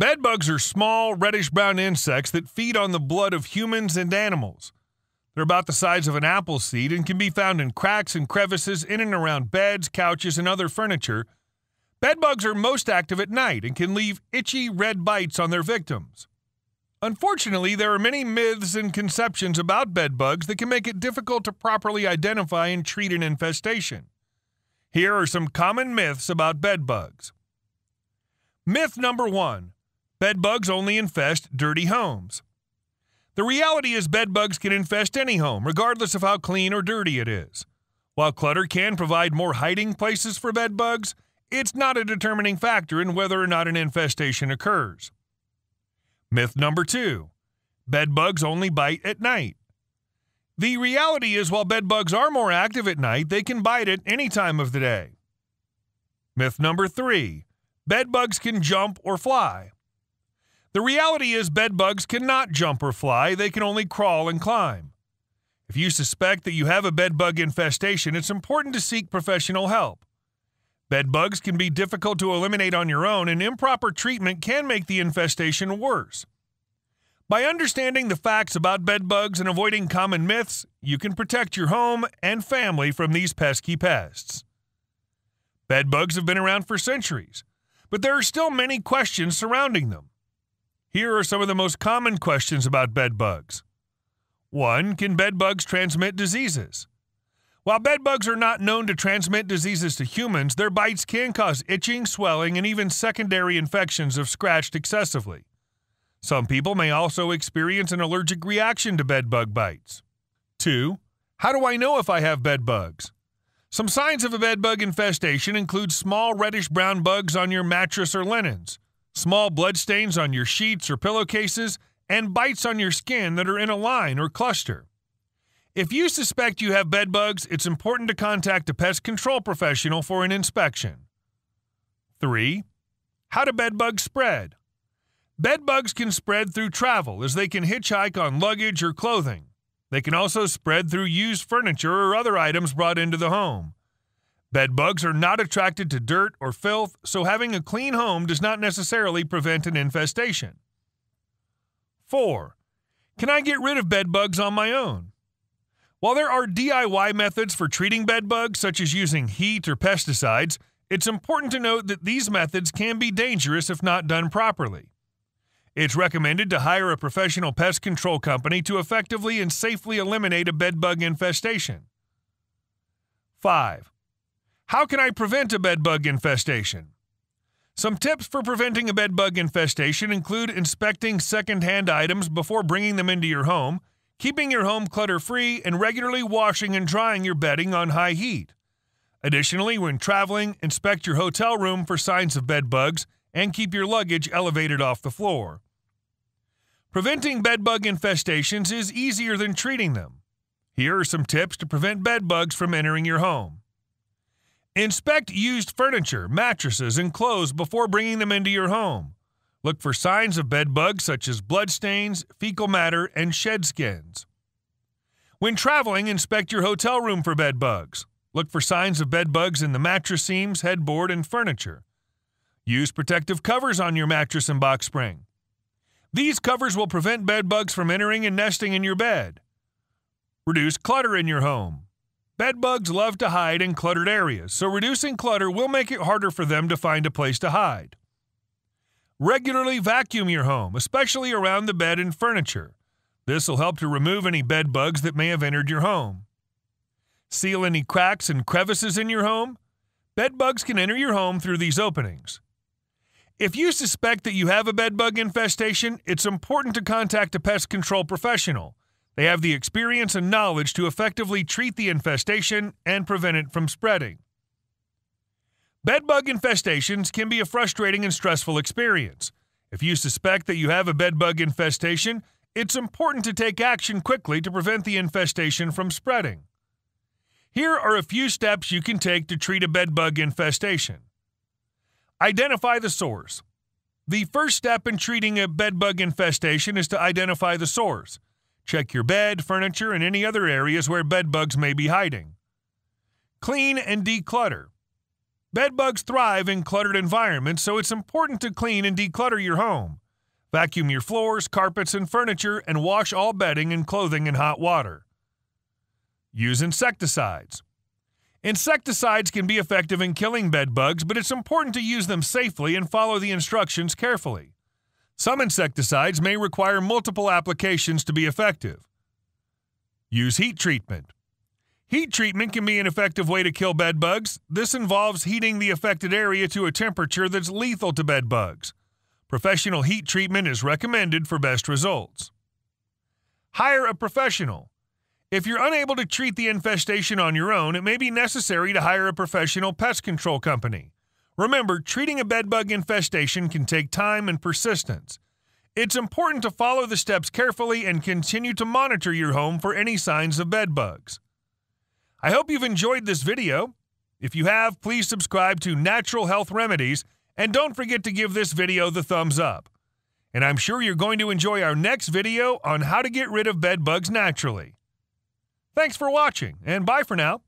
Bed bugs are small, reddish-brown insects that feed on the blood of humans and animals. They're about the size of an apple seed and can be found in cracks and crevices in and around beds, couches, and other furniture. Bed bugs are most active at night and can leave itchy red bites on their victims. Unfortunately, there are many myths and conceptions about bed bugs that can make it difficult to properly identify and treat an infestation. Here are some common myths about bed bugs. Myth number 1. Bed bugs only infest dirty homes. The reality is bed bugs can infest any home, regardless of how clean or dirty it is. While clutter can provide more hiding places for bed bugs, it's not a determining factor in whether or not an infestation occurs. Myth number 2. Bed bugs only bite at night. The reality is while bed bugs are more active at night, they can bite at any time of the day. Myth number 3. Bed bugs can jump or fly. The reality is bed bugs cannot jump or fly, they can only crawl and climb. If you suspect that you have a bed bug infestation, it's important to seek professional help. Bed bugs can be difficult to eliminate on your own, and improper treatment can make the infestation worse. By understanding the facts about bed bugs and avoiding common myths, you can protect your home and family from these pesky pests. Bed bugs have been around for centuries, but there are still many questions surrounding them. Here are some of the most common questions about bed bugs. 1. Can bed bugs transmit diseases? While bed bugs are not known to transmit diseases to humans, their bites can cause itching, swelling, and even secondary infections if scratched excessively. Some people may also experience an allergic reaction to bed bug bites. 2. How do I know if I have bed bugs? Some signs of a bed bug infestation include small reddish-brown bugs on your mattress or linens, small bloodstains on your sheets or pillowcases, and bites on your skin that are in a line or cluster. If you suspect you have bed bugs, it's important to contact a pest control professional for an inspection. 3. How do bed bugs spread? Bed bugs can spread through travel, as they can hitchhike on luggage or clothing. They can also spread through used furniture or other items brought into the home. Bed bugs are not attracted to dirt or filth, so having a clean home does not necessarily prevent an infestation. 4. Can I get rid of bed bugs on my own? While there are DIY methods for treating bed bugs, such as using heat or pesticides, it's important to note that these methods can be dangerous if not done properly. It's recommended to hire a professional pest control company to effectively and safely eliminate a bed bug infestation. 5. How can I prevent a bed bug infestation? Some tips for preventing a bed bug infestation include inspecting secondhand items before bringing them into your home, keeping your home clutter-free, and regularly washing and drying your bedding on high heat. Additionally, when traveling, inspect your hotel room for signs of bed bugs and keep your luggage elevated off the floor. Preventing bed bug infestations is easier than treating them. Here are some tips to prevent bed bugs from entering your home. Inspect used furniture, mattresses, and clothes before bringing them into your home. Look for signs of bed bugs such as bloodstains, fecal matter, and shed skins. When traveling, inspect your hotel room for bed bugs. Look for signs of bed bugs in the mattress seams, headboard, and furniture. Use protective covers on your mattress and box spring. These covers will prevent bed bugs from entering and nesting in your bed. Reduce clutter in your home. Bed bugs love to hide in cluttered areas, so reducing clutter will make it harder for them to find a place to hide. Regularly vacuum your home, especially around the bed and furniture. This will help to remove any bed bugs that may have entered your home. Seal any cracks and crevices in your home. Bed bugs can enter your home through these openings. If you suspect that you have a bed bug infestation, it's important to contact a pest control professional. They have the experience and knowledge to effectively treat the infestation and prevent it from spreading. Bed bug infestations can be a frustrating and stressful experience. If you suspect that you have a bed bug infestation, it's important to take action quickly to prevent the infestation from spreading. Here are a few steps you can take to treat a bed bug infestation. Identify the source. The first step in treating a bed bug infestation is to identify the source. Check your bed, furniture, and any other areas where bed bugs may be hiding. Clean and declutter. Bed bugs thrive in cluttered environments, so it's important to clean and declutter your home. Vacuum your floors, carpets, and furniture, and wash all bedding and clothing in hot water. Use insecticides. Insecticides can be effective in killing bed bugs, but it's important to use them safely and follow the instructions carefully. Some insecticides may require multiple applications to be effective. Use heat treatment. Heat treatment can be an effective way to kill bed bugs. This involves heating the affected area to a temperature that's lethal to bed bugs. Professional heat treatment is recommended for best results. Hire a professional. If you're unable to treat the infestation on your own, it may be necessary to hire a professional pest control company. Remember, treating a bedbug infestation can take time and persistence. It's important to follow the steps carefully and continue to monitor your home for any signs of bedbugs. I hope you've enjoyed this video. If you have, please subscribe to Natural Health Remedies, and don't forget to give this video the thumbs up. And I'm sure you're going to enjoy our next video on how to get rid of bedbugs naturally. Thanks for watching, and bye for now.